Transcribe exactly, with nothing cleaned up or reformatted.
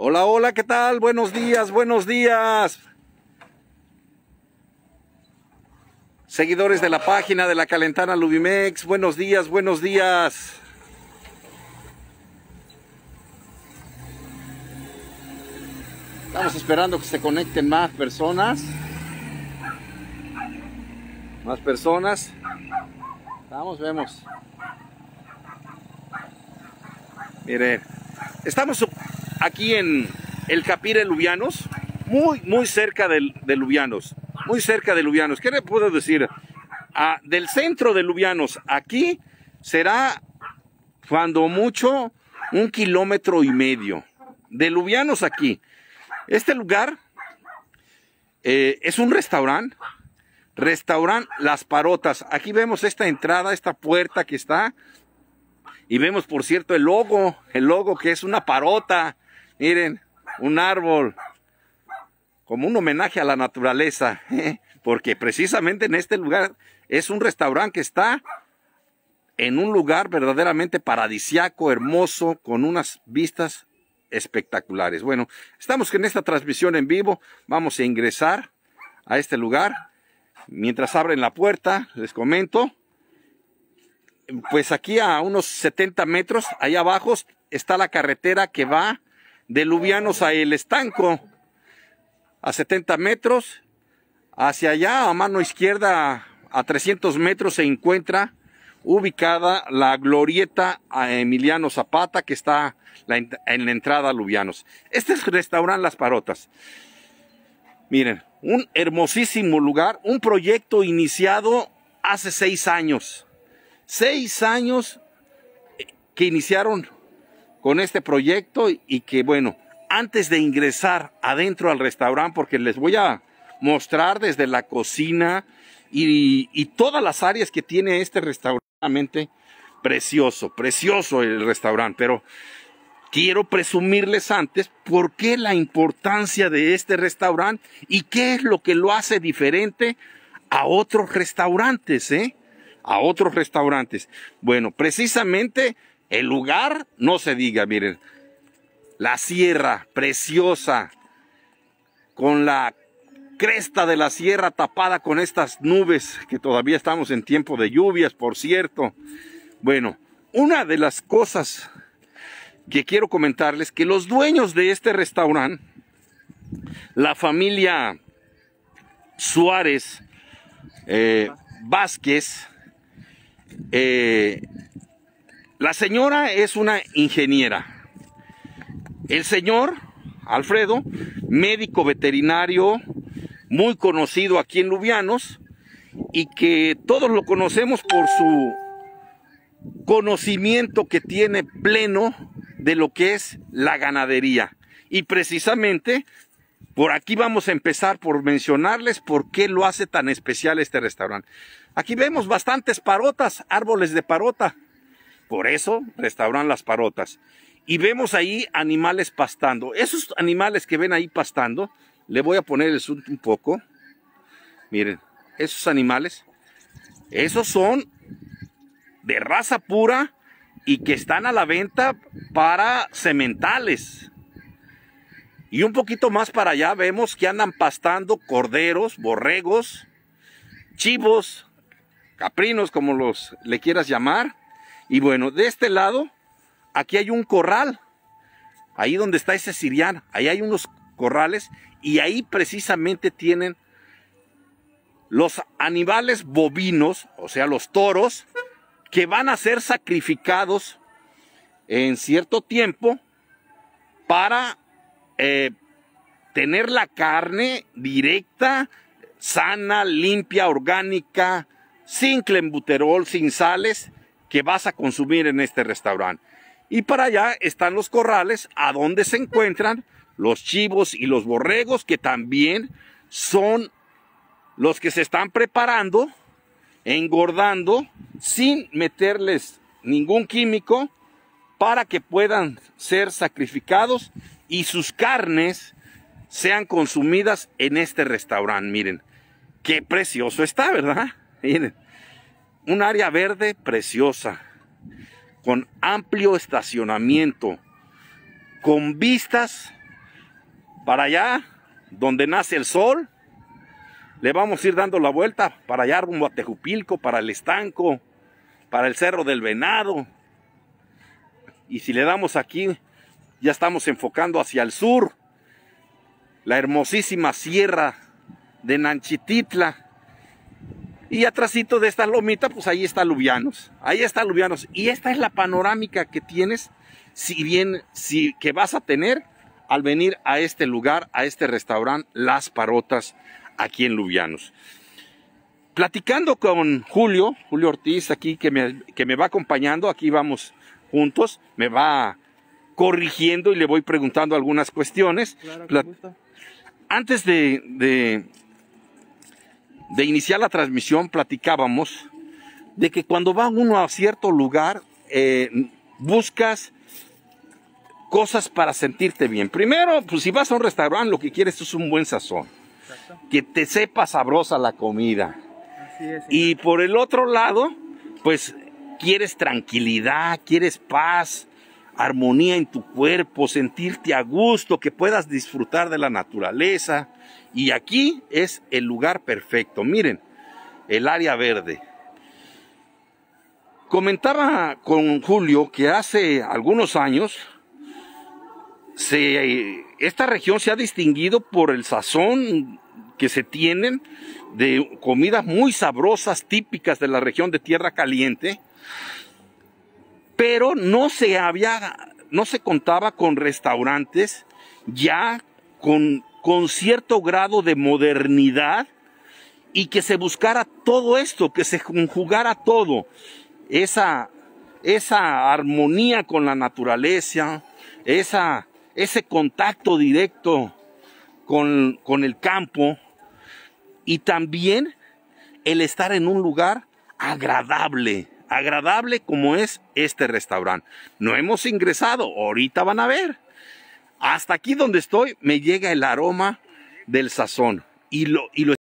Hola, hola, ¿qué tal? Buenos días, buenos días. Seguidores de la página de la Calentana Lubimex, buenos días, buenos días. Estamos esperando que se conecten más personas. Más personas. Vamos, vemos. Mire, estamos aquí en el Capire Luvianos, muy, muy cerca de, de Lubianos. Muy cerca de Lubianos. ¿Qué le puedo decir? Ah, del centro de Lubianos, aquí será, cuando mucho, un kilómetro y medio. De Lubianos aquí. Este lugar eh, es un restaurante, restaurante Las Parotas. Aquí vemos esta entrada, esta puerta que está. Y vemos, por cierto, el logo, el logo que es una parota. Miren, un árbol, como un homenaje a la naturaleza. ¿eh? Porque precisamente en este lugar es un restaurante que está en un lugar verdaderamente paradisiaco, hermoso, con unas vistas espectaculares. Bueno, estamos en esta transmisión en vivo. Vamos a ingresar a este lugar. Mientras abren la puerta, les comento, pues aquí a unos setenta metros, allá abajo, está la carretera que va de Lubianos a El Estanco. A setenta metros, hacia allá, a mano izquierda, a trescientos metros, se encuentra ubicada la Glorieta Emiliano Zapata, que está en la entrada a Lubianos. Este es el restaurante Las Parotas. Miren, un hermosísimo lugar, un proyecto iniciado hace seis años. Seis años que iniciaron con este proyecto y que, bueno, antes de ingresar adentro al restaurante, porque les voy a mostrar desde la cocina y, y todas las áreas que tiene este restaurante. Precioso, precioso el restaurante, pero quiero presumirles antes por qué la importancia de este restaurante y qué es lo que lo hace diferente a otros restaurantes, ¿eh? A otros restaurantes. Bueno, precisamente el lugar, no se diga, miren, la sierra preciosa, con la cresta de la sierra tapada con estas nubes, que todavía estamos en tiempo de lluvias, por cierto. Bueno, una de las cosas que quiero comentarles, que los dueños de este restaurante, la familia Suárez eh, Vázquez, eh, la señora es una ingeniera, el señor Alfredo, médico veterinario muy conocido aquí en Lubianos, y que todos lo conocemos por su conocimiento que tiene pleno de lo que es la ganadería. Y precisamente por aquí vamos a empezar por mencionarles por qué lo hace tan especial este restaurante. Aquí vemos bastantes parotas, árboles de parota, por eso restauran Las Parotas. Y vemos ahí animales pastando. Esos animales que ven ahí pastando, le voy a poner el zoom un poco. Miren, esos animales, esos son de raza pura y que están a la venta para sementales. Y un poquito más para allá vemos que andan pastando corderos, borregos, chivos, caprinos, como los le quieras llamar. Y bueno, de este lado, aquí hay un corral. Ahí donde está ese sirián, ahí hay unos corrales. Y ahí precisamente tienen los animales bovinos, o sea, los toros, que van a ser sacrificados en cierto tiempo para eh, tener la carne directa, sana, limpia, orgánica, sin clenbuterol, sin sales, que vas a consumir en este restaurante. Y para allá están los corrales, a donde se encuentran los chivos y los borregos, que también son los que se están preparando, engordando, sin meterles ningún químico, para que puedan ser sacrificados y sus carnes sean consumidas en este restaurante. Miren, qué precioso está, ¿verdad? Miren, un área verde preciosa, con amplio estacionamiento, con vistas para allá, donde nace el sol, le vamos a ir dando la vuelta para allá rumbo a Tejupilco, para El Estanco, para el Cerro del Venado. Y si le damos aquí, ya estamos enfocando hacia el sur, la hermosísima sierra de Nanchititla. Y atrásito de esta lomita, pues ahí está Lubianos, ahí está Lubianos. Y esta es la panorámica que tienes, si bien, si, que vas a tener al venir a este lugar, a este restaurante Las Parotas, aquí en Lubianos. Platicando con Julio, Julio Ortiz, aquí que me, que me va acompañando, aquí vamos juntos, me va corrigiendo y le voy preguntando algunas cuestiones. Claro, con gusto. Antes de, de, de iniciar la transmisión, platicábamos de que cuando va uno a cierto lugar, eh, buscas cosas para sentirte bien. Primero, pues si vas a un restaurante, lo que quieres es un buen sazón. Exacto. Que te sepa sabrosa la comida. Así es, y por el otro lado, pues quieres tranquilidad, quieres paz, armonía en tu cuerpo, sentirte a gusto, que puedas disfrutar de la naturaleza. Y aquí es el lugar perfecto. Miren, el área verde. Comentaba con Julio que hace algunos años Se, esta región se ha distinguido por el sazón que se tienen de comidas muy sabrosas, típicas de la región de Tierra Caliente, pero no se había, no se contaba con restaurantes ya con, con cierto grado de modernidad y que se buscara todo esto, que se conjugara todo, esa, esa armonía con la naturaleza, esa... ese contacto directo con, con el campo y también el estar en un lugar agradable, agradable como es este restaurante. No hemos ingresado, ahorita van a ver. Hasta aquí donde estoy me llega el aroma del sazón y lo, y lo